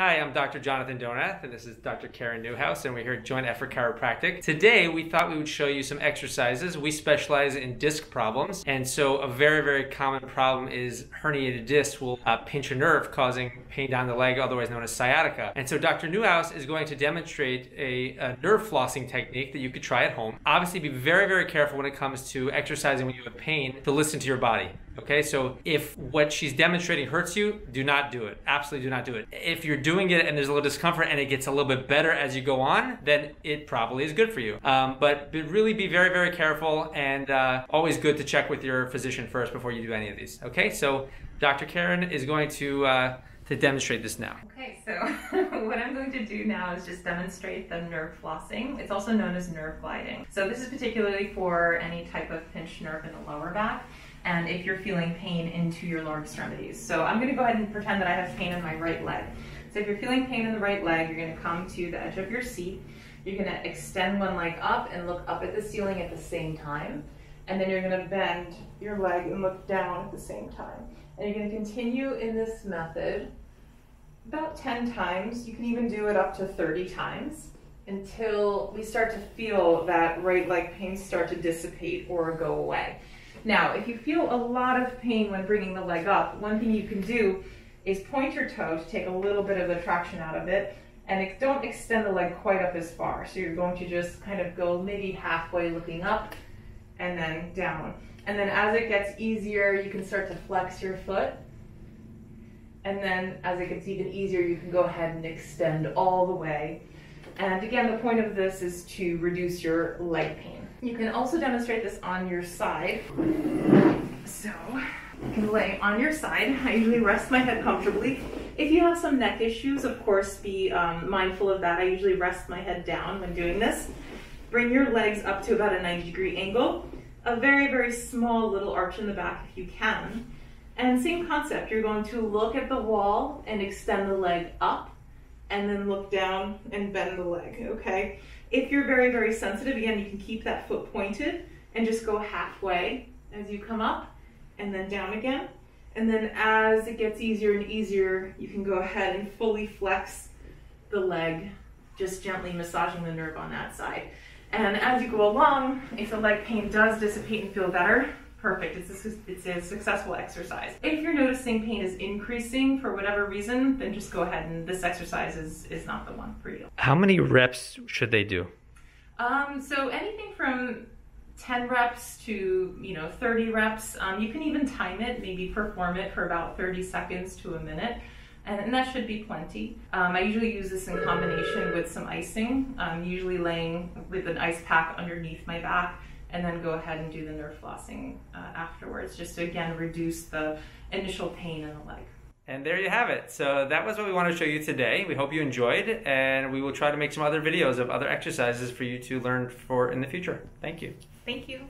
Hi, I'm Dr. Jonathan Donath, and this is Dr. Karen Newhouse, and we're here at Joint Effort Chiropractic. Today, we thought we would show you some exercises. We specialize in disc problems, and so a very, very common problem is herniated discs will pinch a nerve, causing pain down the leg, otherwise known as sciatica. And so Dr. Newhouse is going to demonstrate a nerve flossing technique that you could try at home. Obviously, be very, very careful when it comes to exercising when you have pain, to listen to your body. Okay, so if what she's demonstrating hurts you, do not do it. Absolutely do not do it. If you're doing it and there's a little discomfort and it gets a little bit better as you go on, then it probably is good for you. But really be very, very careful, and always good to check with your physician first before you do any of these. Okay, so Dr. Karen is going to demonstrate this now. Okay, so what I'm going to do now is just demonstrate the nerve flossing. It's also known as nerve gliding. So this is particularly for any type of pinched nerve in the lower back, and if you're feeling pain into your lower extremities. So I'm going to go ahead and pretend that I have pain in my right leg. So if you're feeling pain in the right leg, you're going to come to the edge of your seat. You're going to extend one leg up and look up at the ceiling at the same time. And then you're going to bend your leg and look down at the same time. And you're going to continue in this method about 10 times. You can even do it up to 30 times until we start to feel that right leg pain start to dissipate or go away. Now, if you feel a lot of pain when bringing the leg up, one thing you can do is point your toe to take a little bit of the traction out of it, and don't extend the leg quite up as far. So you're going to just kind of go maybe halfway looking up and then down. And then as it gets easier, you can start to flex your foot. And then as it gets even easier, you can go ahead and extend all the way. And again, the point of this is to reduce your leg pain. You can also demonstrate this on your side. So you can lay on your side. I usually rest my head comfortably. If you have some neck issues, of course, be mindful of that. I usually rest my head down when doing this. Bring your legs up to about a 90-degree angle, a very, very small little arch in the back if you can. And same concept, you're going to look at the wall and extend the leg up, and then look down and bend the leg, okay? If you're very, very sensitive, again, you can keep that foot pointed and just go halfway as you come up and then down again. And then as it gets easier and easier, you can go ahead and fully flex the leg, just gently massaging the nerve on that side. And as you go along, if the leg pain does dissipate and feel better, perfect, it's a successful exercise. If you're noticing pain is increasing for whatever reason, then just go ahead, and this exercise is not the one for you. How many reps should they do? So anything from 10 reps to 30 reps. You can even time it, maybe perform it for about 30 seconds to a minute. And that should be plenty. I usually use this in combination with some icing. I'm usually laying with an ice pack underneath my back, and then go ahead and do the nerve flossing afterwards, just to again reduce the initial pain in the leg. And there you have it. So that was what we wanted to show you today. We hope you enjoyed, and we will try to make some other videos of other exercises for you to learn for in the future. Thank you. Thank you.